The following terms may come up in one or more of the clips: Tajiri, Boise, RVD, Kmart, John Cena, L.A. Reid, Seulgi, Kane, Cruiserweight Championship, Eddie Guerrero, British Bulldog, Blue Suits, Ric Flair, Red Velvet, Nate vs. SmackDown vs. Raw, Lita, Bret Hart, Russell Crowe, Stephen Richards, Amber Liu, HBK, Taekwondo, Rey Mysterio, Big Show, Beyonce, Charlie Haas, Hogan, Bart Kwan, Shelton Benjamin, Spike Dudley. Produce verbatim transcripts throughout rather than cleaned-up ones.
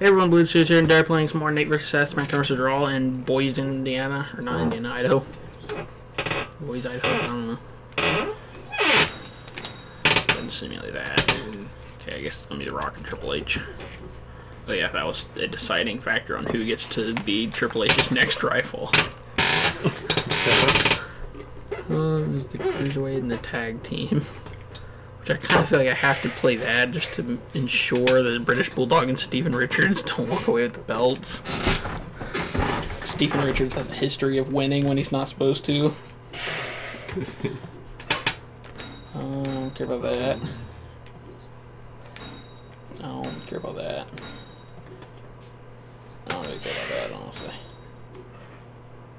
Hey everyone, Blue Suits here, and they're playing some more Nate versus. SmackDown versus. Raw in Boise, Indiana. Or not Indiana, Idaho. Boise, Idaho, I don't know. Go ahead and simulate that. Okay, I guess it's going to be The Rock and Triple H. Oh yeah, that was a deciding factor on who gets to be Triple H's next rival. Uh, there's the Cruiserweight and the tag team. Which I kind of feel like I have to play that just to ensure that British Bulldog and Stephen Richards don't walk away with the belts. Stephen Richards has a history of winning when he's not supposed to. I don't care about that. I don't care about that. I don't really care about that, honestly.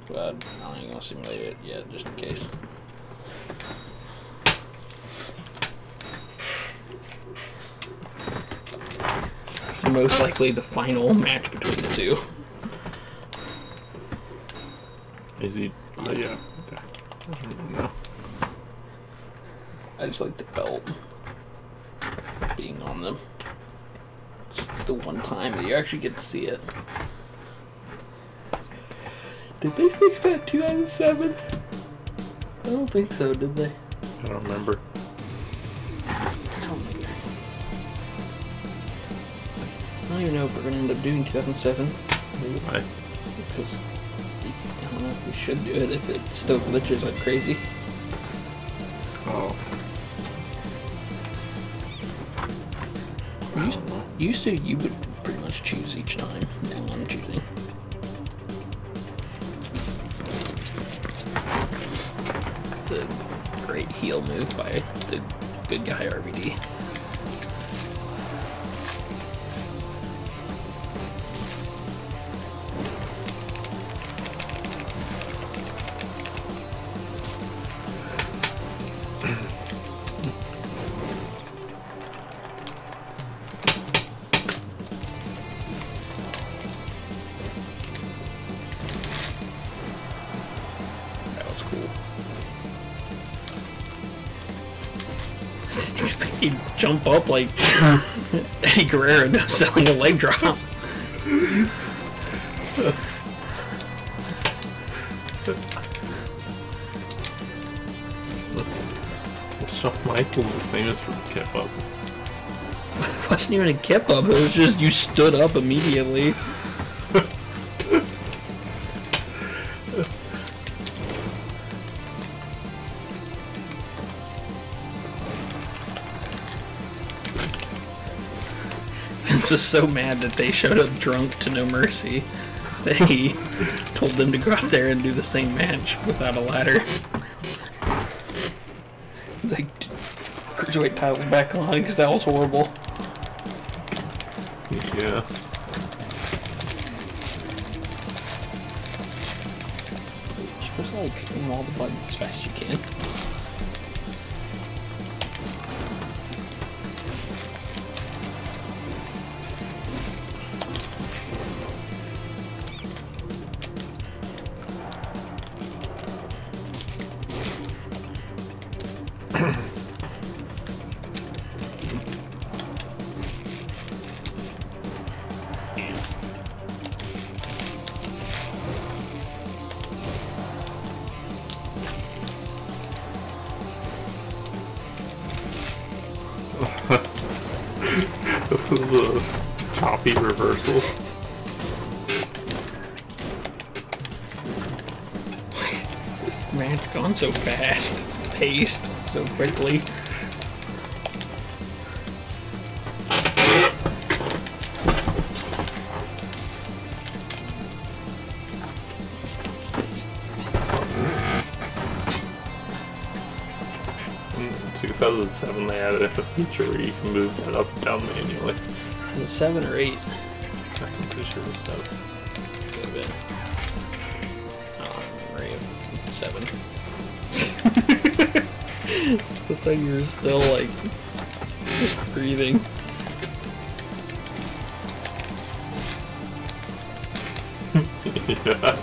But I ain't gonna simulate it yet, just in case. It's most likely the final match between the two. Is he? Yeah. Uh, yeah. Okay. I don't know. I just like the belt being on them. It's the one time that you actually get to see it. Did they fix that in two thousand seven? I don't think so, did they? I don't remember. I don't think I don't even know if we're going to end up doing two thousand seven. Why? Because I don't know if we should do it if it still glitches like crazy. Oh. You used to, you would pretty much choose each time. Now I'm choosing. A great heel move by the good guy R V D. That was cool. He'd jump up like Eddie Guerrero does selling a leg drop. Shawn Michaels was famous for the kip up. It wasn't even a kip up, it was just you stood up immediately. Just so mad that they showed up drunk to No Mercy that he told them to go out there and do the same match without a ladder. Like, Cruiserweight title back on because that was horrible. Yeah. You're supposed to like spin all the buttons as fast as you can. This is a choppy reversal. This match gone so fast, paced so quickly. two thousand seven, they added a feature where you can move that up and down manually. Is it seven or eight? I can push it with seven. Could have been. Oh, I'm memory of seven. The thing you're still like just breathing. Yeah.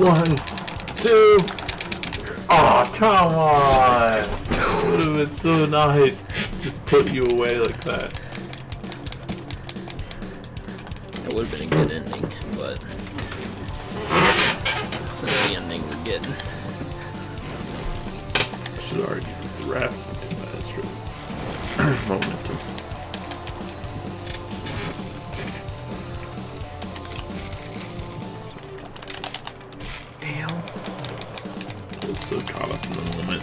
One, two. Oh, come on. It would have been so nice to put you away like that. It would have been a good ending, but that's the ending we're getting. I should argue for the ref. That's true. Momentum. So caught up in the moment.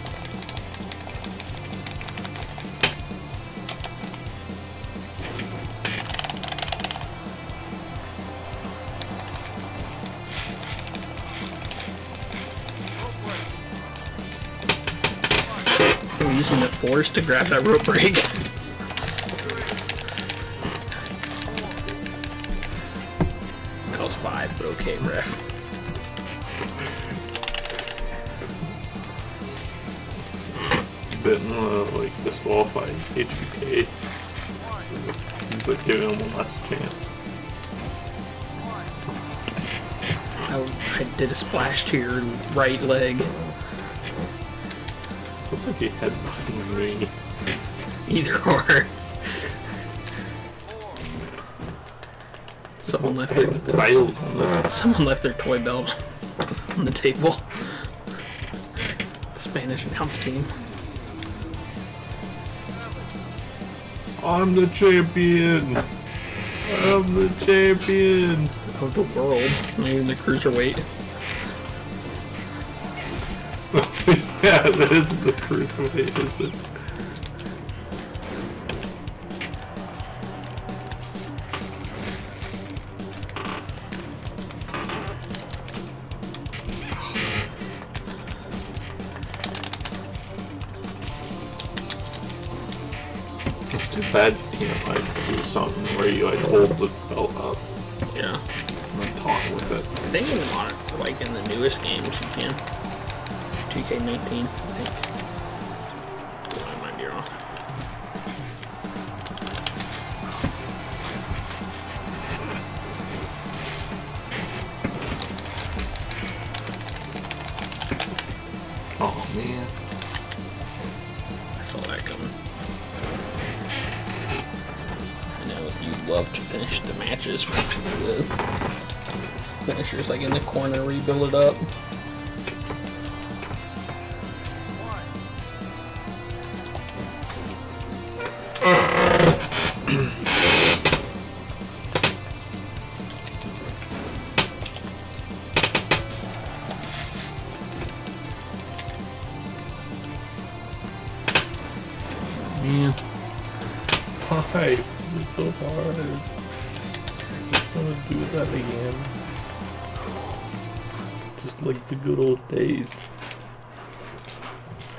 They were using the force to grab that rope break. That was five, but okay, ref. Didn't want to like disqualify H B K, so but giving him a last chance. I, I did a splash to your right leg. Looks like he headbutted me. Either or. Someone left their someone left their toy belt on the table. The Spanish announce team. I'm the champion! I'm the champion! Of the world. Not even the cruiserweight. Yeah, that isn't the cruiserweight, is it? Bad, you know, like do something where you like hold the belt up. Yeah. And then talk with it. I think even on it, like in the newest games you can. two K nineteen, I think. I might be wrong. Oh man. I saw that coming. Love to finish the matches with the finishers, like in the corner, rebuild it up. Man, hi. It's so hard. I just want to do that again. Just like the good old days.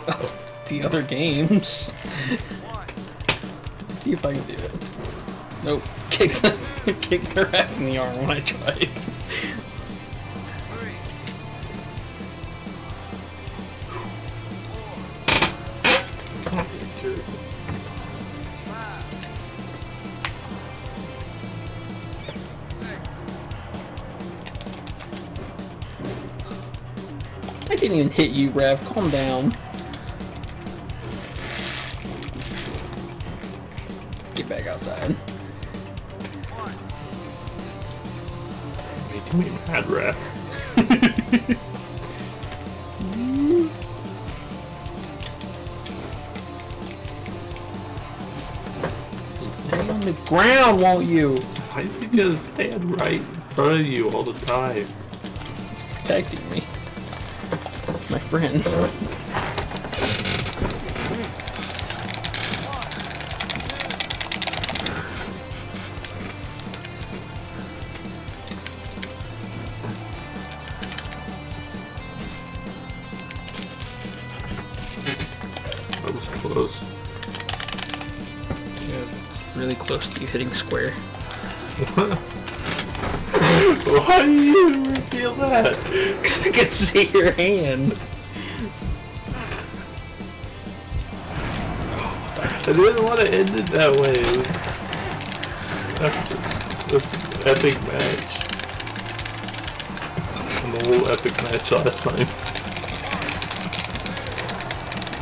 Oh, the other games. See if I can do it. Nope. Kick the, kick their ass in the arm when I tried. I didn't even hit you, Rev. Calm down. Get back outside. Making me mad, Rev. Stay on the ground, won't you? Why is he gonna stand right in front of you all the time? He's protecting me. My friend. That was close. Yeah, really close to you hitting square. Why do you reveal that? Because I can see your hand. I didn't want to end it that way. It was, that was, it was an epic match. And Raw epic match last time.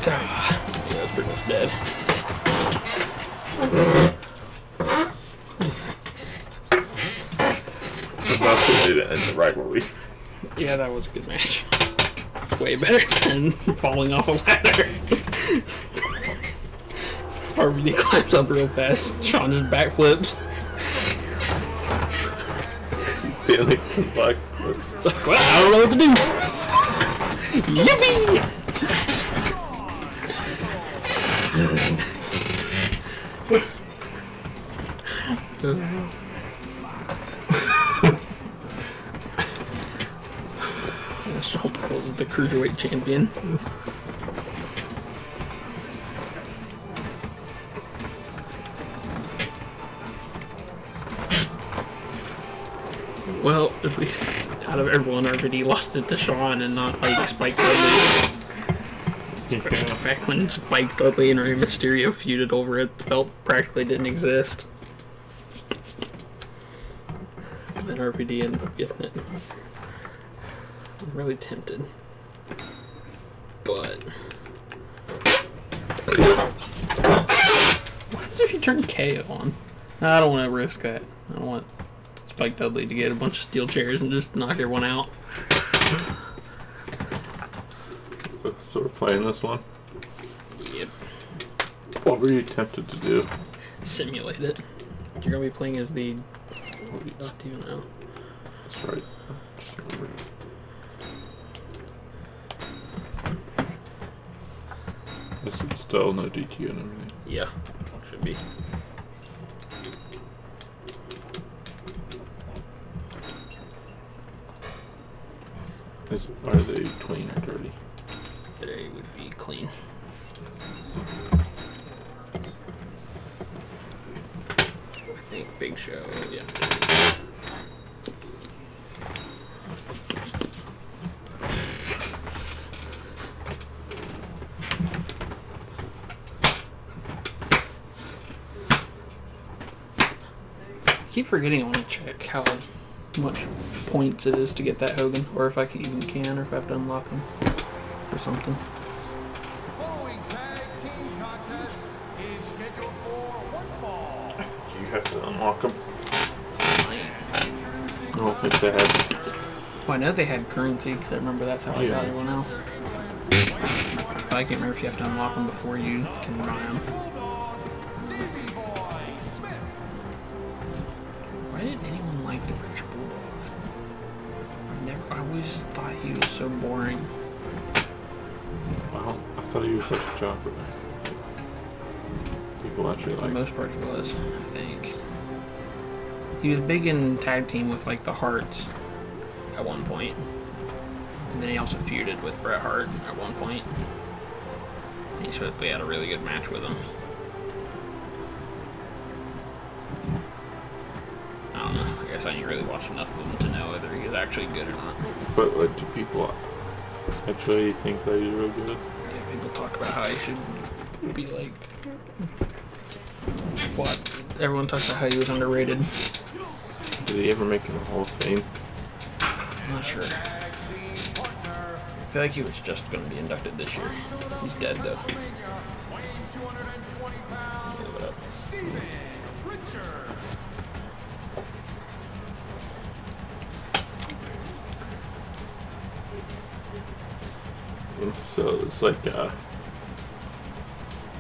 Yeah, that's pretty much dead. We're about to do that in the rivalry. Yeah, that was a good match. Way better than falling off a ladder. R V D climbs up real fast. Shawn just backflips. Felix and backflips. It's like, well, I don't know what to do. Yippee! Shawn Michaels is the Cruiserweight Champion. Well, at least out of everyone, R V D lost it to Shawn and not like Spike Dudley. Back when Spike Dudley and Rey Mysterio feuded over it, the belt practically didn't exist. And then R V D ended up getting it. I'm really tempted, but what if you turn K O on? I don't want to risk that. I don't want Spike Dudley to get a bunch of steel chairs and just knock everyone out. So we're playing this one? Yep. What were you tempted to do? Simulate it. You're going to be playing as the... I don't even know. That's right. Just remember. Is it still no D Q and everything? Yeah, should be. Is, are they clean or dirty? They would be clean. I think Big Show, yeah. I keep forgetting I want to check how much points it is to get that Hogan, or if I can even can, or if I have to unlock him, or something. Do you have to unlock him? I don't think they have. Well, I know they had currency, because I remember that's how oh, I got yeah. everyone else. But I can't remember if you have to unlock them before you can buy them. Why didn't anyone like the British Bulldog? I never. I always thought he was so boring. Well, I thought he was such a jobber. People actually like. For the most part, he was. I think he was big in tag team with like the Hearts at one point, and then he also feuded with Bret Hart at one point. And he swiftly had a really good match with him. I didn't really watch enough of them to know whether he was actually good or not. But like, do people actually think that he's real good? Yeah, people talk about how he should be like... What? Everyone talks about how he was underrated. Did he ever make it in the Hall of Fame? I'm not sure. I feel like he was just going to be inducted this year. He's dead though. Stephen Richards. So it's like, uh,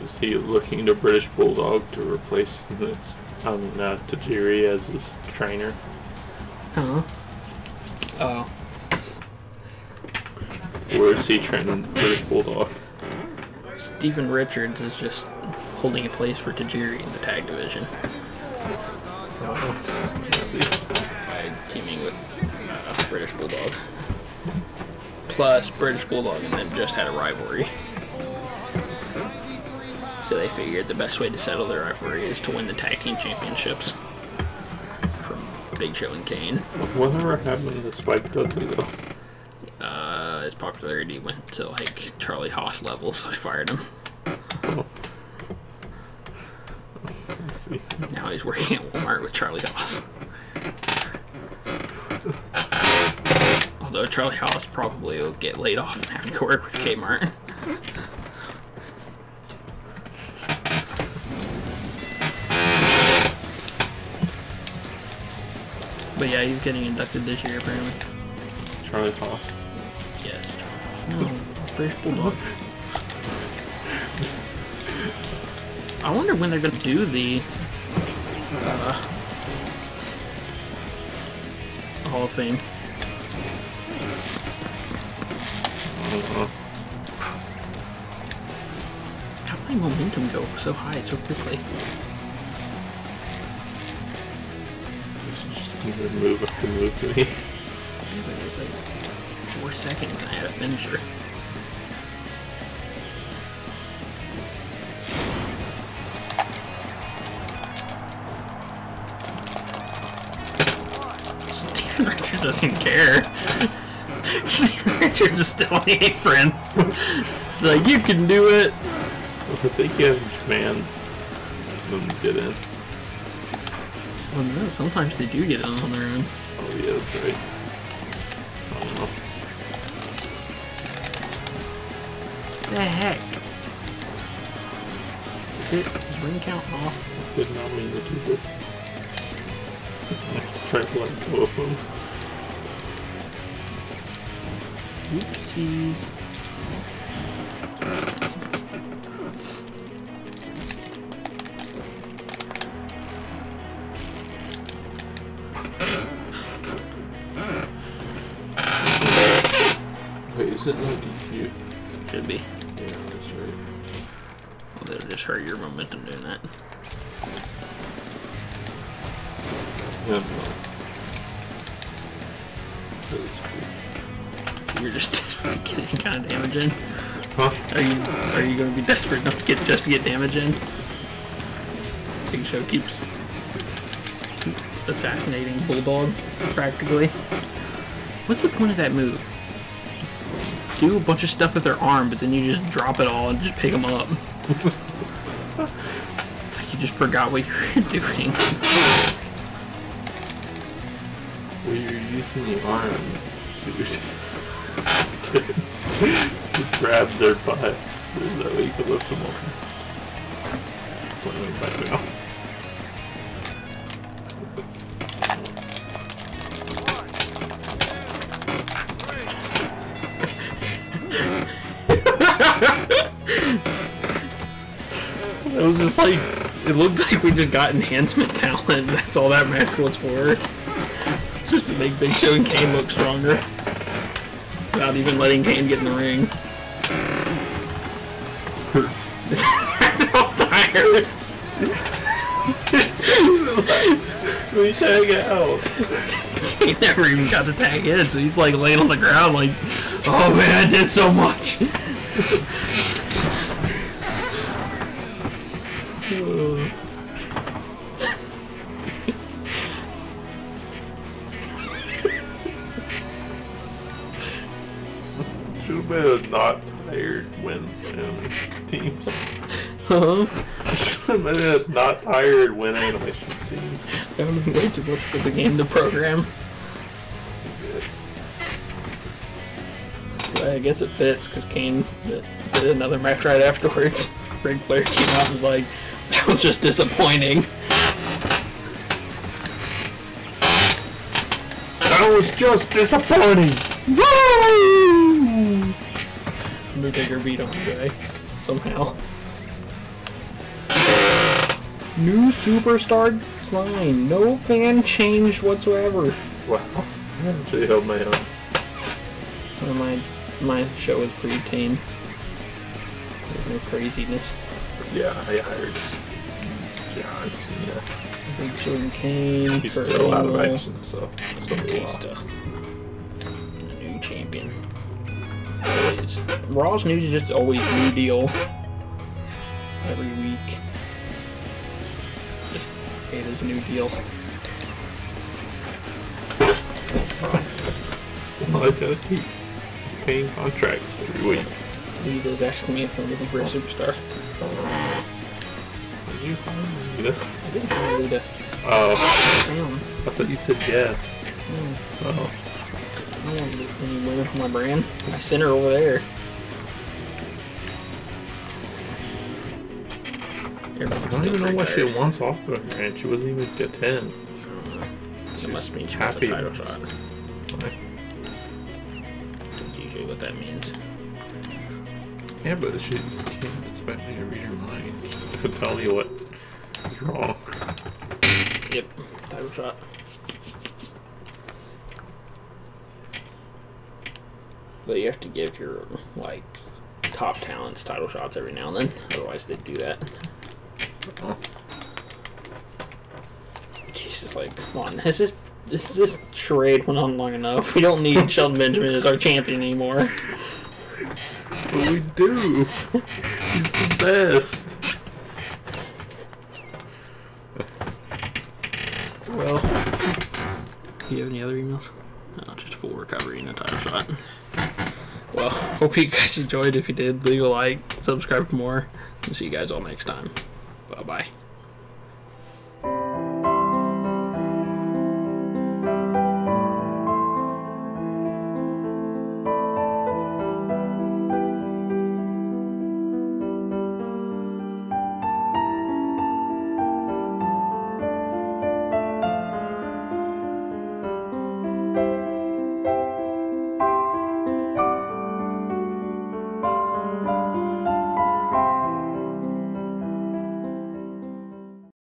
is he looking to British Bulldog to replace this, um, uh, Tajiri as his trainer? Huh? Oh. Or is he training British Bulldog? Stephen Richards is just holding a place for Tajiri in the tag division. Uh-oh. Let's see. By teaming with uh, British Bulldog. Plus, British Bulldog and them just had a rivalry. So they figured the best way to settle their rivalry is to win the tag team championships from Big Show and Kane. Whatever happened to Spike Dudley though? Uh, his popularity went to like Charlie Haas levels, so I fired him. Oh. Let's see. Now he's working at Walmart with Charlie Haas. although Charlie Haas probably will get laid off and have to go work with Kmart. But yeah, he's getting inducted this year apparently. Charlie Haas. Yes, Charlie Haas. No, British Bulldog. I wonder when they're gonna do the uh, Hall of Fame. How did my momentum go so high so quickly? This is just a good move up to move to me. Yeah, but it's like four seconds and I had a finisher. Stephen Richards doesn't care. Stephen Richards is still on the apron. It's like, you can do it. I think you have Japan. Them get in. Well, no, sometimes they do get in on their own. Oh, yeah, that's right. I don't know. The heck? Did ring count off? Did not mean to do this. I just tried to let go of him. Oopsies. Wait, is it no D Q? Should be. Yeah, that's right. Well, that'll just hurt your momentum doing that. Yeah, no. That is true. You're just desperate to get any kind of damage in. Huh? Are you are you gonna be desperate enough to get just to get damage in? Big Show keeps assassinating Bulldog practically. What's the point of that move? Do a bunch of stuff with their arm, but then you just drop it all and just pick them up. Like you just forgot what you were doing. Well, you're using your arm to, to, to grab their butt, so there's that way you can lift them up. Just let me back now. It was just like, it looked like we just got enhancement talent, that's all that match was for. Just to make Big Show and Kane look stronger. Without even letting Kane get in the ring. I'm all tired. We tag out. He never even got to tag in, so he's like laying on the ground like, oh man, I did so much. Not tired win animation teams. Huh? I should have been not tired win animation teams. That would have been way too much for the game to program. Well, I guess it fits because Kane did another match right afterwards. Ric Flair came out and was like, that was just disappointing. That was just disappointing. Woo! Undertaker beat on Jay somehow. New superstar sign. No fan change whatsoever. Wow. Actually held my own. Well, my my show was pretty tame. There's no craziness. Yeah, I hired John Cena. Big Show and Kane. He's Kurt still out of action, so it's gonna be a while. New champion. Always. Raw's news is just always new deal every week. Just hey, there's a new deal. Well, I gotta keep paying contracts every week. Lita's asking me if I'm looking for a superstar. Did you hire Lita? I didn't hire Lita. Oh. Damn. I thought you said yes. Mm. Oh. I don't want to get any women from my brand. I sent her over there. I don't even know what she wants off the brand. She wasn't even get ten. That must mean she happy. Got the title shot. Why? That's usually what that means. Yeah, but she can't expect me to read her mind. She's gonna tell you what is wrong. Yep, title shot. But you have to give your, like, top talents title shots every now and then. Otherwise, they do that. Oh. Jesus, like, come on. Has this, has this charade went on long enough? We don't need Shelton Benjamin as our champion anymore. But we do. He's the best. Well. Do you have any other emails? No, just full recovery and a title shot. Well, hope you guys enjoyed. If you did, leave a like, subscribe for more, and see you guys all next time. Bye-bye.